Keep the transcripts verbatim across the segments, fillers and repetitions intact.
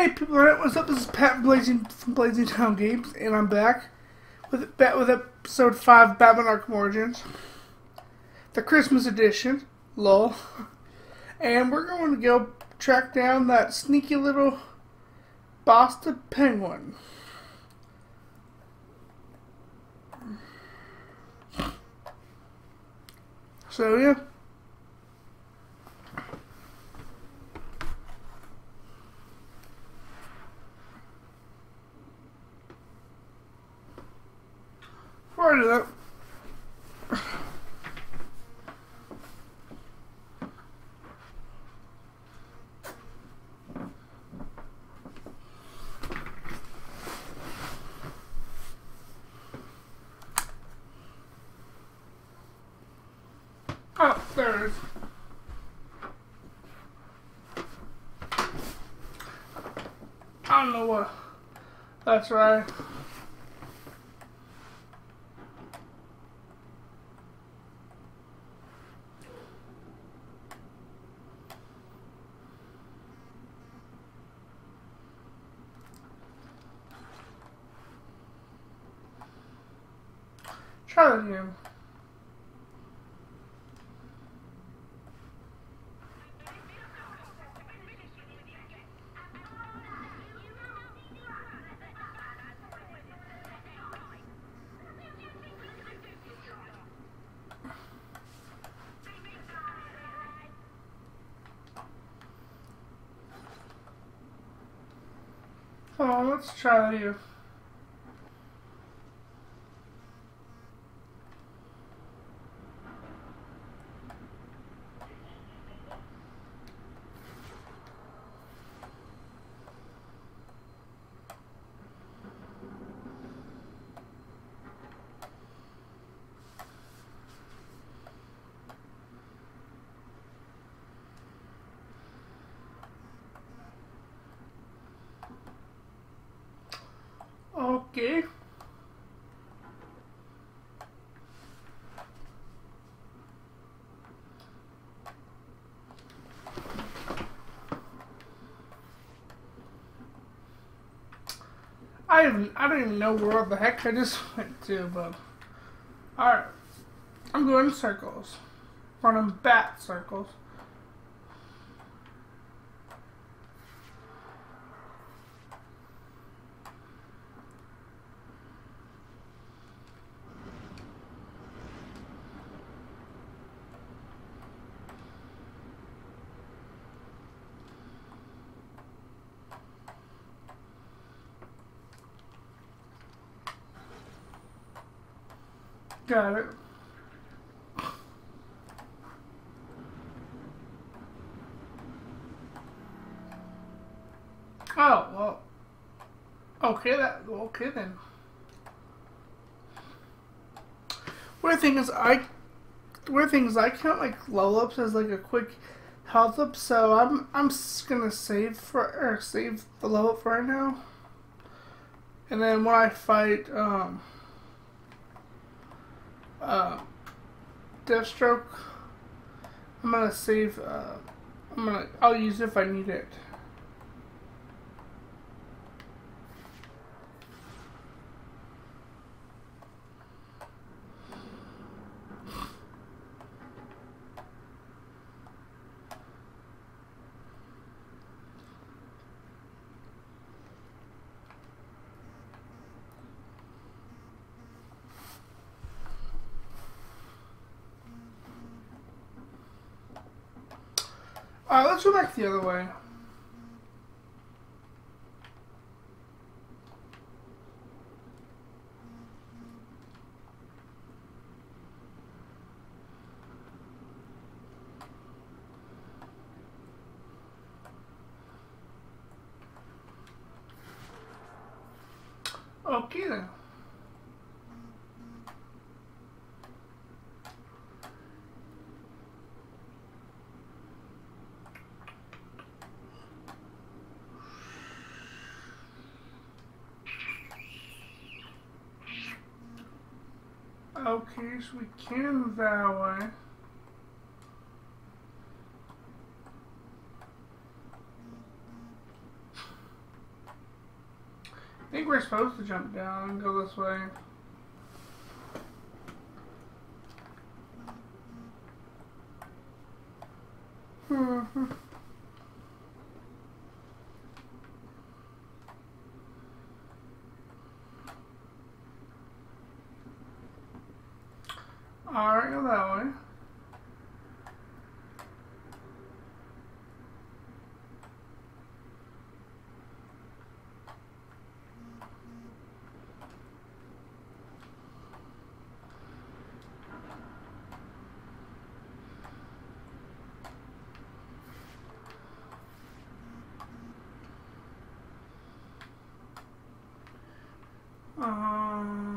Hey people, what's up? This is Pat from Blazing from BlazingTalonGames, and I'm back with with episode five, Batman Arkham Origins, the Christmas edition. Lol. And we're going to go track down that sneaky little Boston Penguin. So yeah. Part of that. Oh, there it is. I don't know what. That's right. Try that again. Come on, let's try that again. Okay. I don't, I don't even know where the heck I just went to, but alright. I'm going in circles. Running bat circles. Got it. Oh, well. Okay, that, okay then. Weird thing is, I... Weird thing is, I count, like, level-ups as, like, a quick health-up, so I'm, I'm just gonna save for, or save the level-up for right now. And then when I fight, um... Uh, Deathstroke. I'm gonna save. Uh, I'm gonna. I'll use it if I need it. Alright, let's go back the other way. Okay then. Okay, so we can that way. think we're supposed to jump down and go this way. Mm-hmm. Alright, go that way. Um,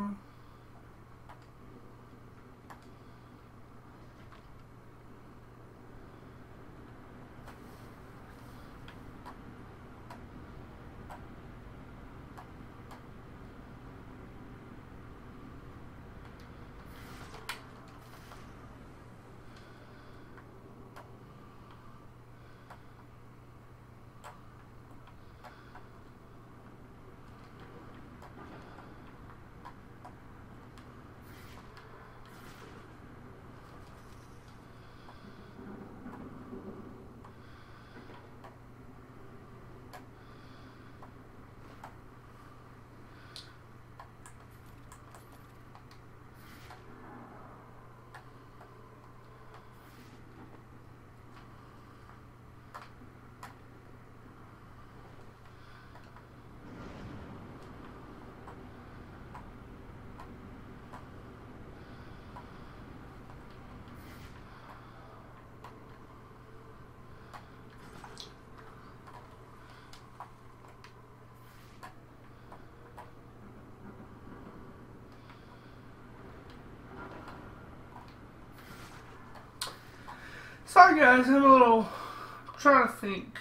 Sorry guys, I'm a little I'm trying to think.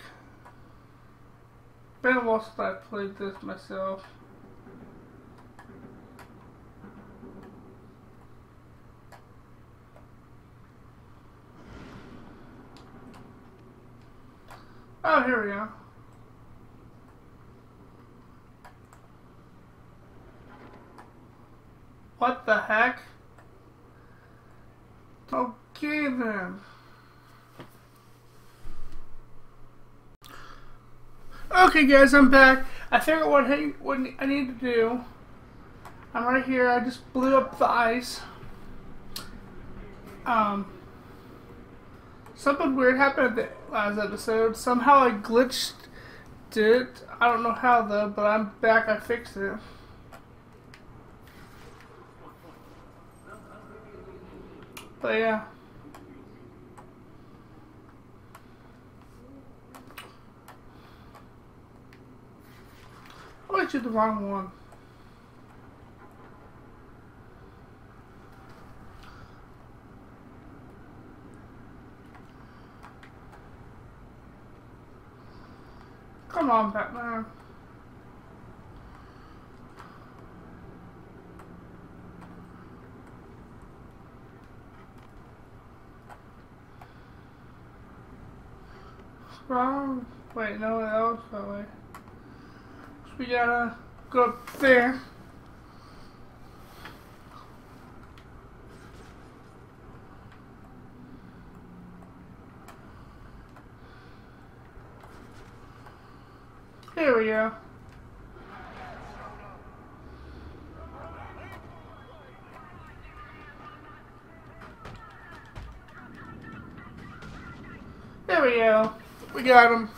Been a while since I played this myself. Oh, here we are. What the heck? Okay then. Okay guys, I'm back. I figured what, hey, what I need to do. I'm right here. I just blew up the ice. Um, something weird happened at the last episode. Somehow I glitched it. I don't know how though, but I'm back. I fixed it. But yeah. I went to the wrong one. Come on, Batman. Wrong. Wait, no, that was that way. We gotta go up there. Here we go. There we go. We got him.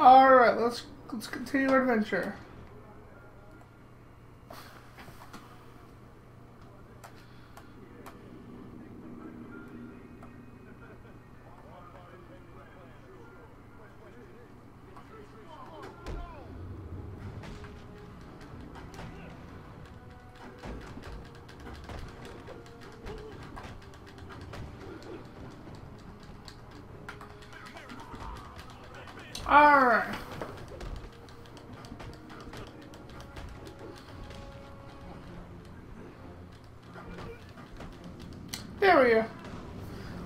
Alright, let's let's continue our adventure. Alright. barrier.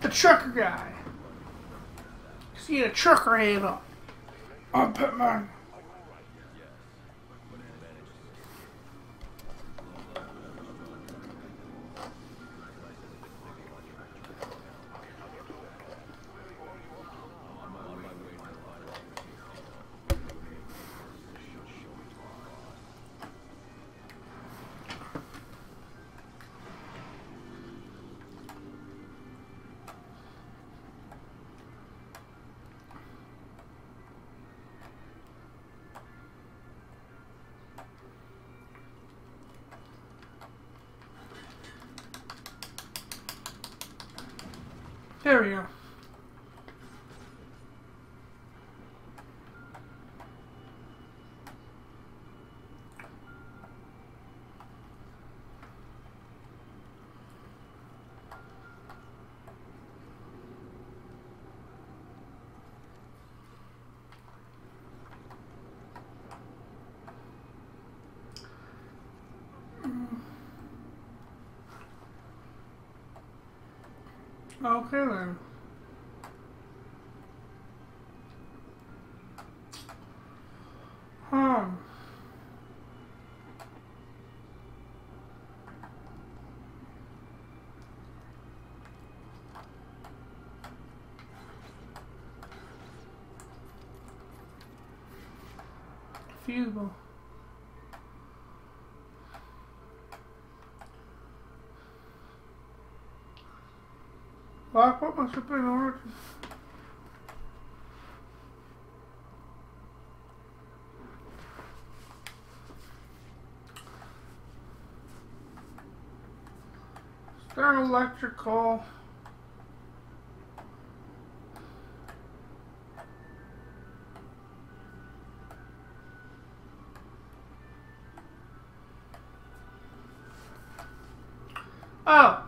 The trucker guy. Cause he had a trucker hand on. I'm Batman. There we go. Okay then. Hmm. Fusible. Well, I put my ship in Origins. Start electrical. Oh,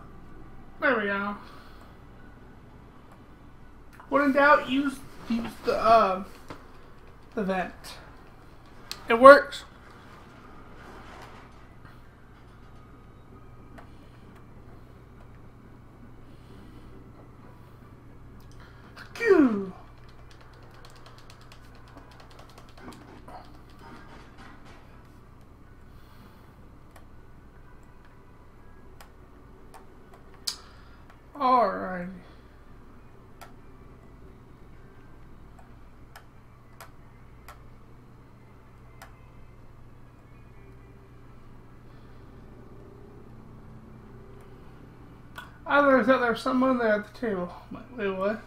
there we go. When in doubt, use use the uh, the vent. It works. Q. All right. I thought there was someone there at the table. Wait, what?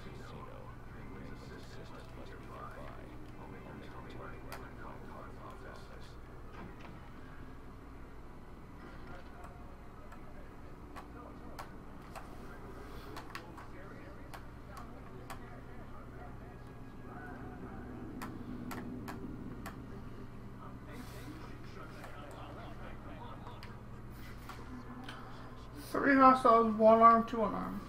Three hostiles, one arm, two unarmed.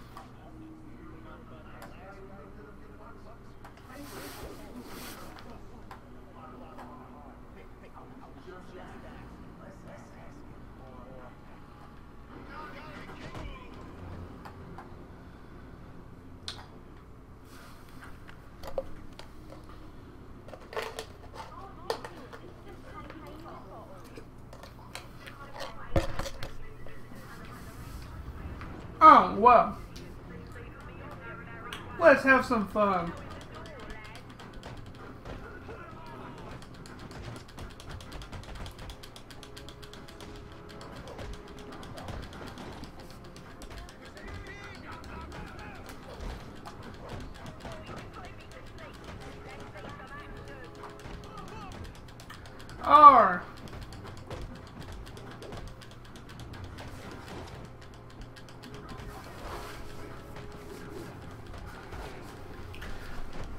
Oh, well. Let's have some fun. R.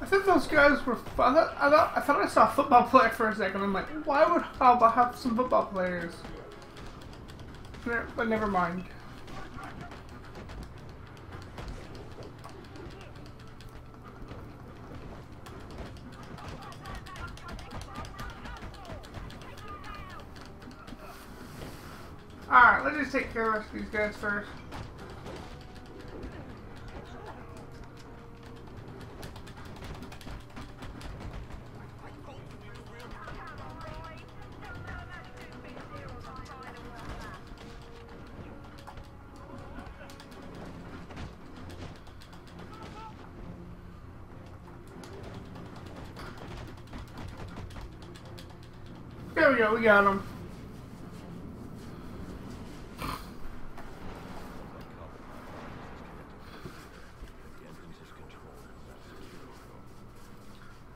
I think those guys were. I thought I thought I, thought I saw a football player for a second. I'm like, why would Haba have some football players? But never mind. All right, let's just take care of these guys first. There we go, we got him.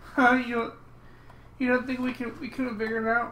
Huh, you don't, you don't think we can we could have figured it out?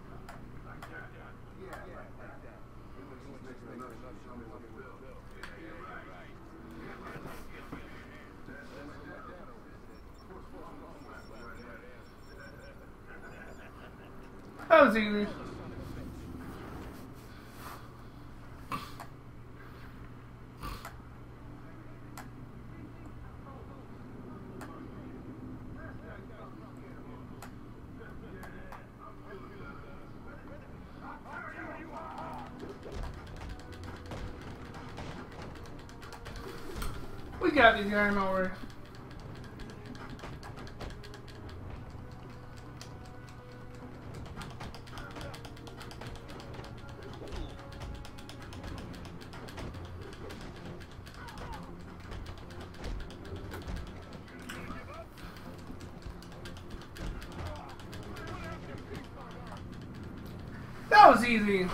Because we're Batman! That was easy. We got these guys over. That was easy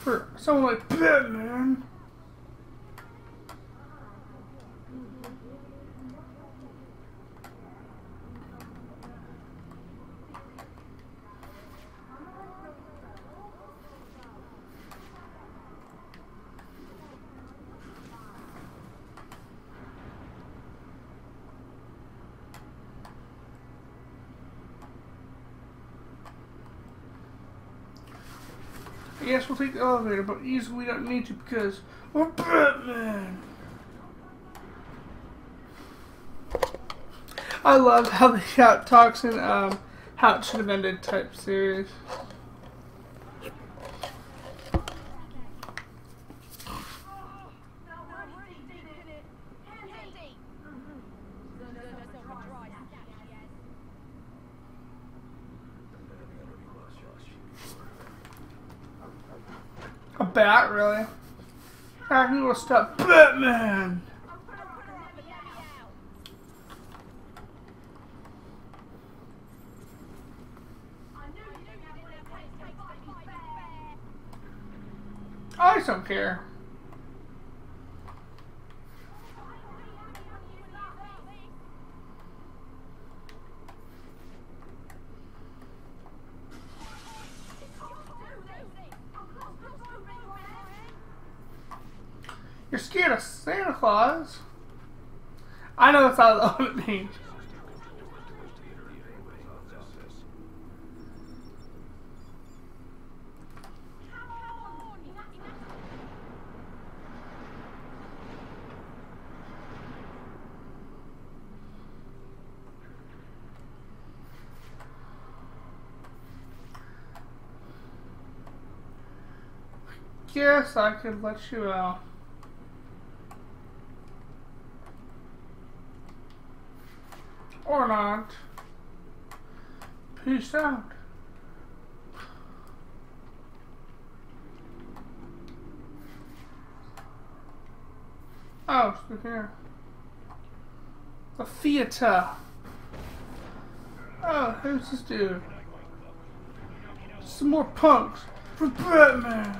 for someone like Batman. Yes, we'll take the elevator, but usually we don't need to because we're Batman. I love how the shout talks in um, how it should have ended type series. A bat, really? How can you stop Batman? I just don't care. You're scared of Santa Claus? I know that's not what it means. Guess I could let you out. Or not. Peace out. Oh, it's here. The theater. Oh, who's this dude? Some more punks for Batman.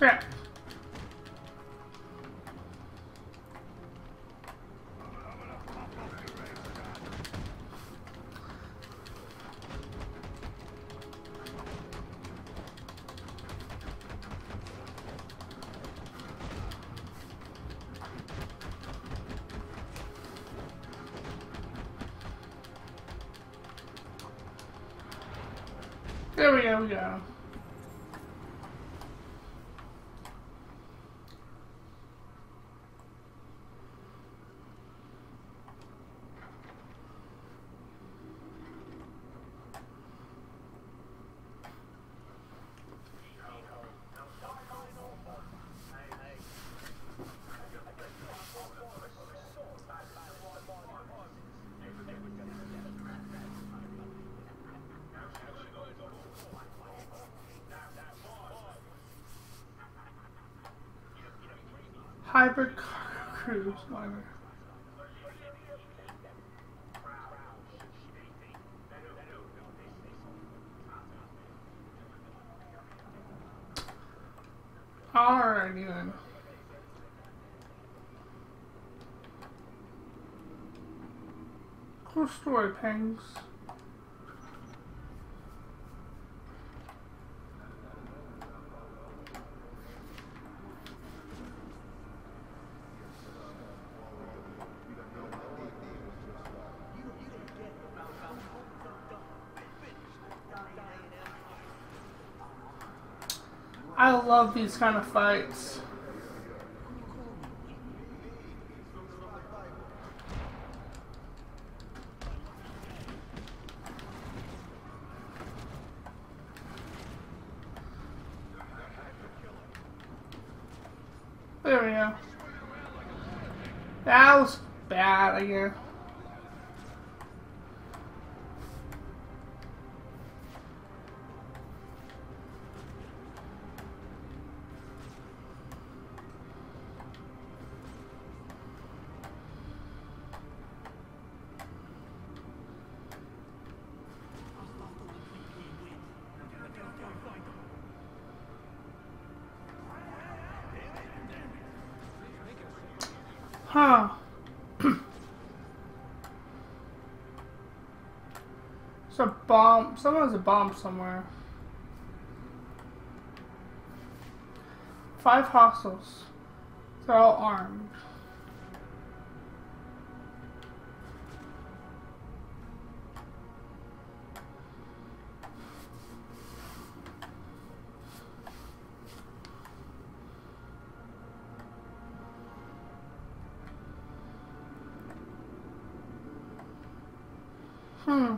Crap. There we go, we go. Hybrid cruise liner. Alrighty then. Cool story, Pangs. I love these kind of fights. There we go. That was bad again. Huh. It's a bomb. Someone's a bomb somewhere. Five hostiles. They're all armed. Hmm.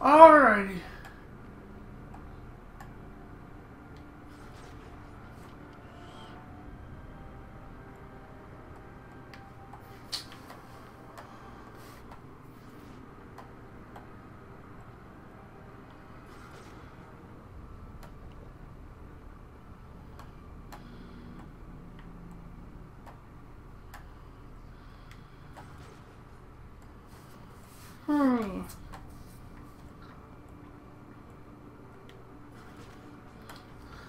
Alrighty. Hmm.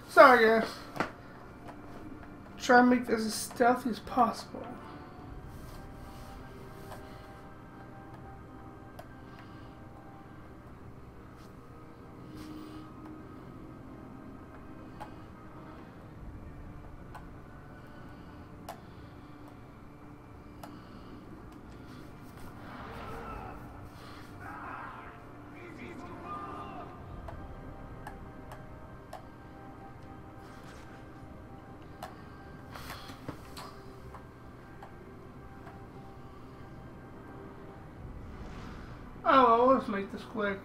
Sorry, guys. Try to make this as stealthy as possible. Oh, let's make this quick.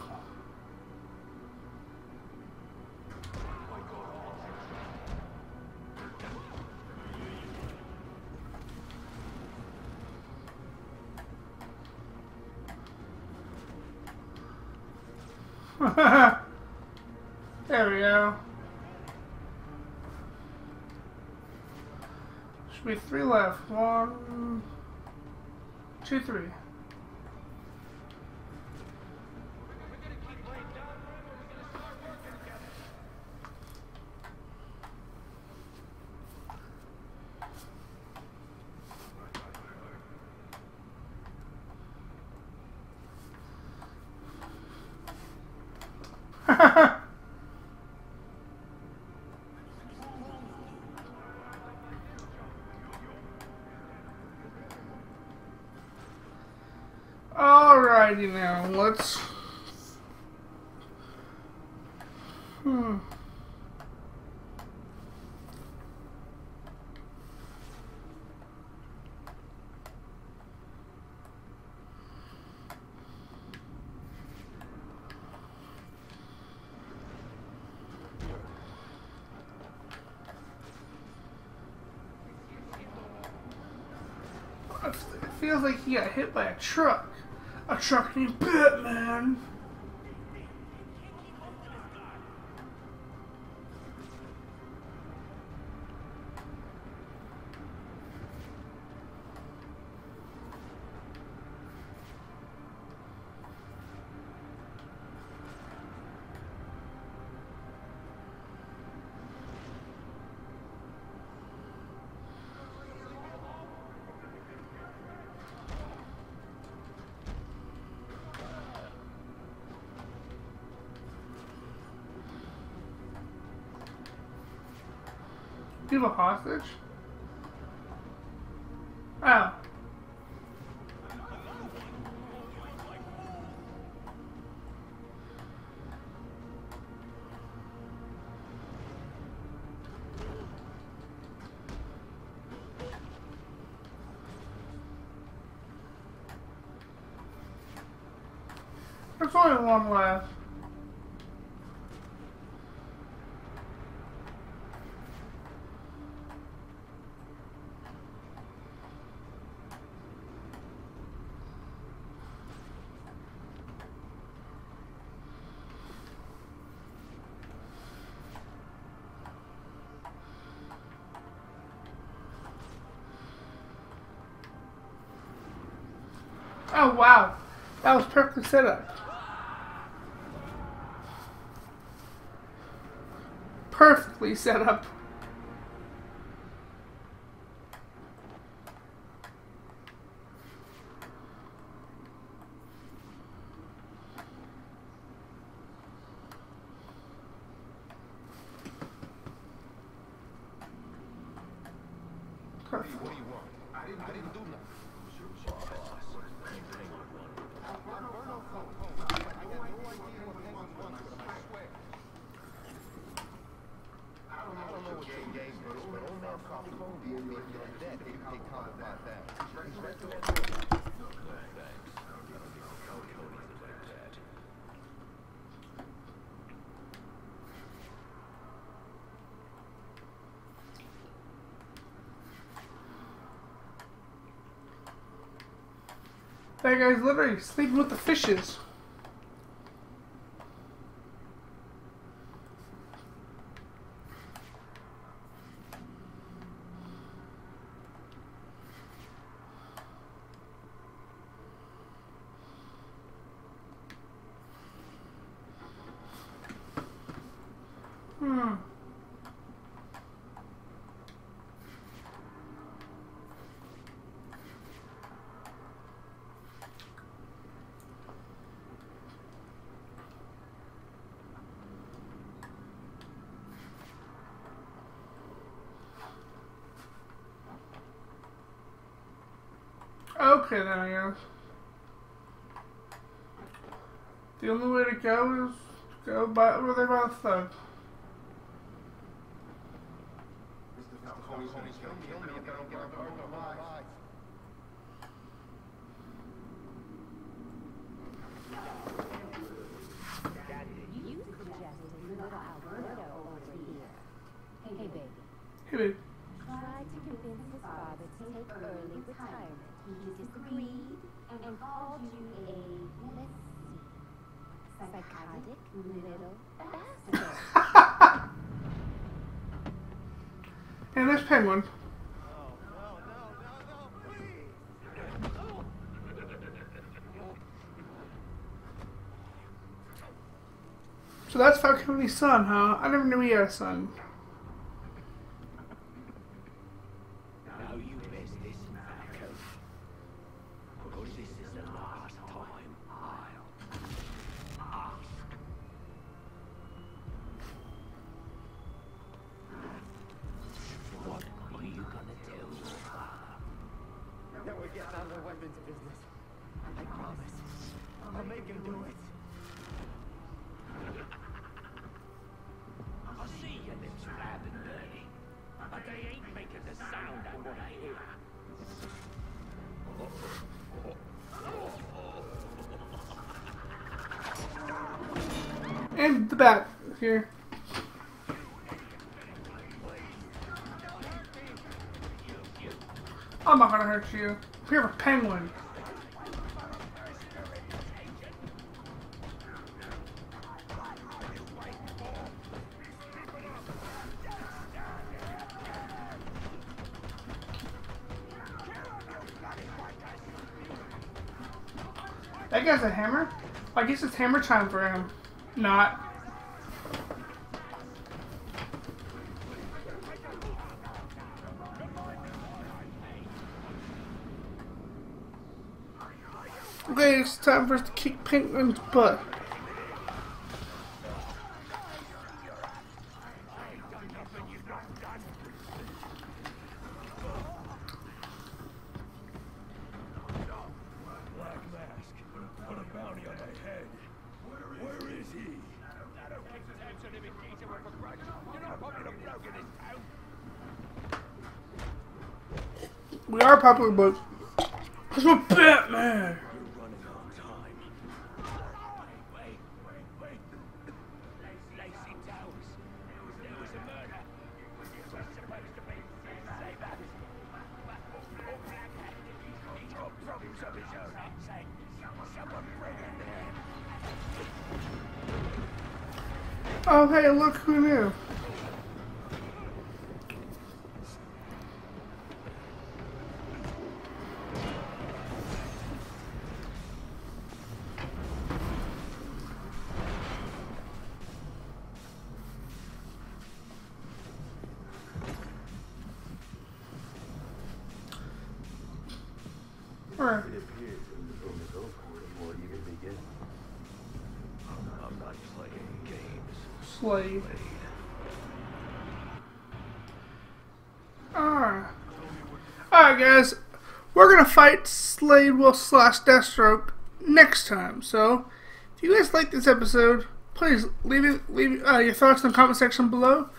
There we go. Should be three left. One, two, three. Alrighty now, let's... Hmm... It feels like he got hit by a truck. A truck named Batman. Do you have a hostage? Oh. There's only one left. Oh wow, that was perfectly set up. Perfectly set up. Perfect. What do you want? I didn't, I didn't do nothing. That guy's literally sleeping with the fishes. Hmm. Okay, then I guess. The only way to go is go by where they both stuck. Hey, baby. Hey, baby. Tried to convince his father to take early retirement. He disagreed and called you a let's see. psychotic little bastard. And there's Penguin. So that's Falcone's son, huh? I never knew he had a son. Now you miss this, Falcone. Because this is the last time I'll ask. What are you gonna tell your father? Now we get down to weapons business. I promise. I'll make him do it. I see your lips loud and dirty, but they ain't making the sound I want to hear. And the bat here. I'm not gonna hurt you. We have a penguin. That guy's a hammer? I guess it's hammer time for him. Not. Okay, it's time for us to kick Penguin's butt. We are popular, but because we're Batman. Oh, hey, look who knew. Right. I'm not playing games. Slave. Alright. Alright guys, we're gonna fight Slade Will slash Deathstroke next time. So if you guys like this episode, please leave it, leave uh, your thoughts in the comment section below.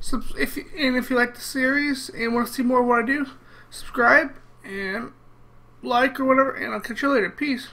Sub if you, and if you like the series and want to see more of what I do, subscribe and like or whatever, and I'll catch you later. Peace.